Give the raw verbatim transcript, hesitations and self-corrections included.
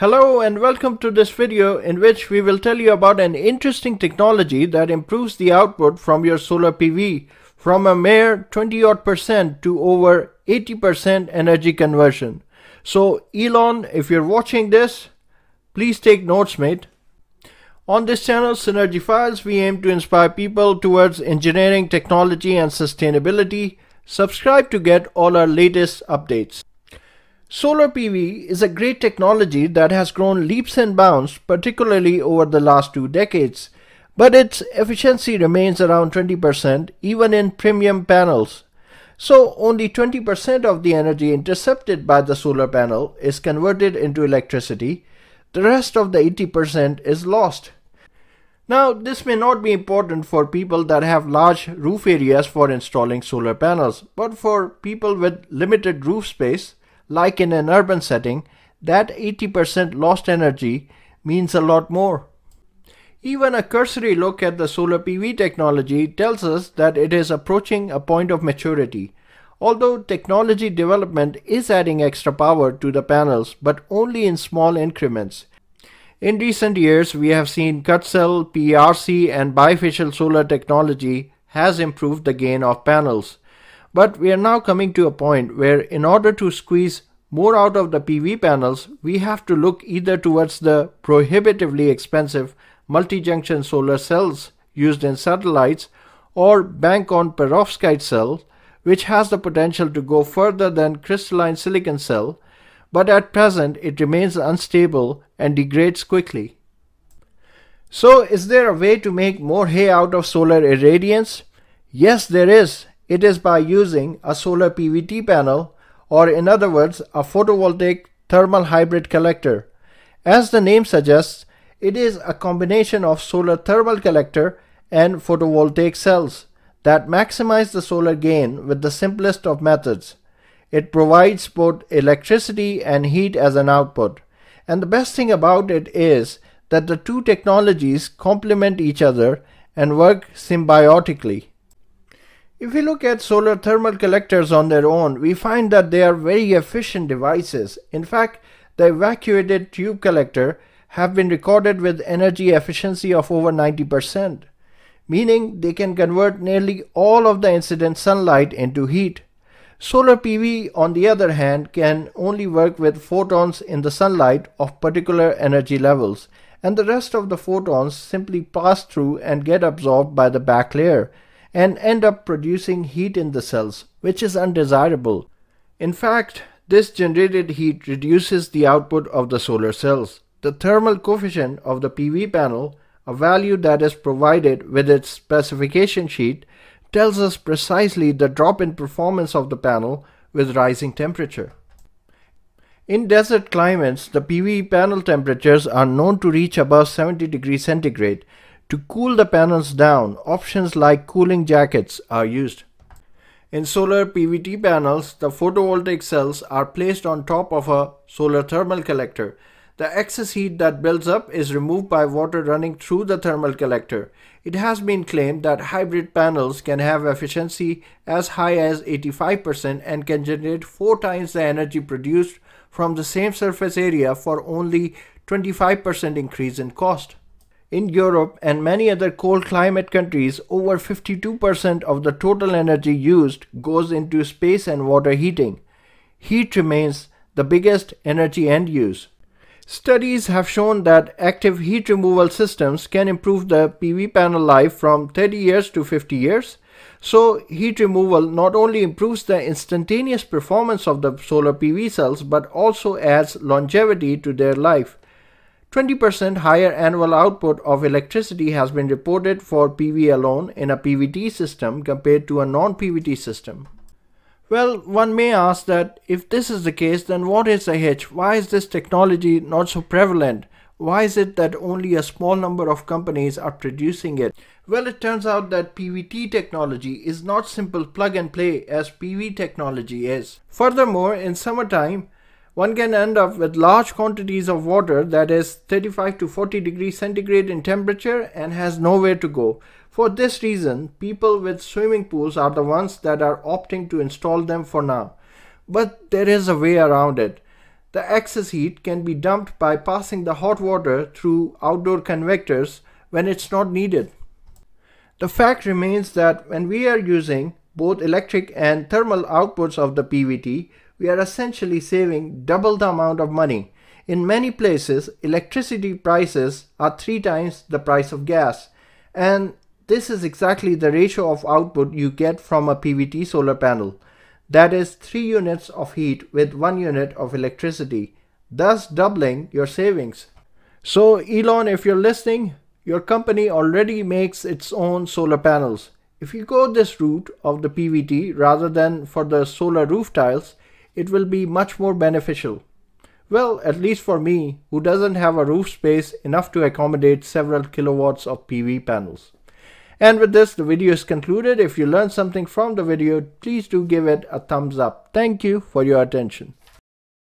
Hello and welcome to this video in which we will tell you about an interesting technology that improves the output from your solar P V from a mere twenty odd percent to over eighty percent energy conversion. So Elon, if you're watching this, please take notes, mate. On this channel, Synergy Files, we aim to inspire people towards engineering, technology and sustainability. Subscribe to get all our latest updates. Solar P V is a great technology that has grown leaps and bounds, particularly over the last two decades, but its efficiency remains around twenty percent even in premium panels. So only twenty percent of the energy intercepted by the solar panel is converted into electricity. The rest of the eighty percent is lost. Now, this may not be important for people that have large roof areas for installing solar panels, but for people with limited roof space, like in an urban setting, that eighty percent lost energy means a lot more. Even a cursory look at the solar P V technology tells us that it is approaching a point of maturity. Although technology development is adding extra power to the panels, but only in small increments. In recent years, we have seen cut cell, P R C and bifacial solar technology has improved the gain of panels. But we are now coming to a point where, in order to squeeze more out of the P V panels, we have to look either towards the prohibitively expensive multi-junction solar cells used in satellites or bank on perovskite cells, which has the potential to go further than crystalline silicon cell, but at present it remains unstable and degrades quickly. So is there a way to make more hay out of solar irradiance? Yes, there is. It is by using a solar P V T panel, or in other words, a photovoltaic thermal hybrid collector. As the name suggests, it is a combination of solar thermal collector and photovoltaic cells that maximize the solar gain with the simplest of methods. It provides both electricity and heat as an output. And the best thing about it is that the two technologies complement each other and work symbiotically. If we look at solar thermal collectors on their own, we find that they are very efficient devices. In fact, the evacuated tube collector have been recorded with energy efficiency of over ninety percent, meaning they can convert nearly all of the incident sunlight into heat. Solar P V, on the other hand, can only work with photons in the sunlight of particular energy levels, and the rest of the photons simply pass through and get absorbed by the back layer and end up producing heat in the cells, which is undesirable. In fact, this generated heat reduces the output of the solar cells. The thermal coefficient of the P V panel, a value that is provided with its specification sheet, tells us precisely the drop in performance of the panel with rising temperature. In desert climates, the P V panel temperatures are known to reach above seventy degrees centigrade. To cool the panels down, options like cooling jackets are used. In solar P V T panels, the photovoltaic cells are placed on top of a solar thermal collector. The excess heat that builds up is removed by water running through the thermal collector. It has been claimed that hybrid panels can have efficiency as high as eighty-five percent and can generate four times the energy produced from the same surface area for only twenty-five percent increase in cost. In Europe and many other cold climate countries, over fifty-two percent of the total energy used goes into space and water heating. Heat remains the biggest energy end use. Studies have shown that active heat removal systems can improve the P V panel life from thirty years to fifty years. So heat removal not only improves the instantaneous performance of the solar P V cells, but also adds longevity to their life. twenty percent higher annual output of electricity has been reported for P V alone in a P V T system compared to a non-P V T system. Well, one may ask that if this is the case, then what is the hitch? Why is this technology not so prevalent? Why is it that only a small number of companies are producing it? Well, it turns out that P V T technology is not simple plug and play as P V technology is. Furthermore, in summertime, one can end up with large quantities of water that is thirty-five to forty degrees centigrade in temperature and has nowhere to go. For this reason, people with swimming pools are the ones that are opting to install them for now. But there is a way around it. The excess heat can be dumped by passing the hot water through outdoor convectors when it's not needed. The fact remains that when we are using both electric and thermal outputs of the P V T, we are essentially saving double the amount of money. In many places, electricity prices are three times the price of gas, and this is exactly the ratio of output you get from a P V T solar panel. That is three units of heat with one unit of electricity, thus doubling your savings. So Elon, if you're listening, your company already makes its own solar panels. If you go this route of the P V T rather than for the solar roof tiles, it will be much more beneficial. Well, at least for me, who doesn't have a roof space enough to accommodate several kilowatts of P V panels. And with this, the video is concluded. If you learned something from the video, please do give it a thumbs up. Thank you for your attention.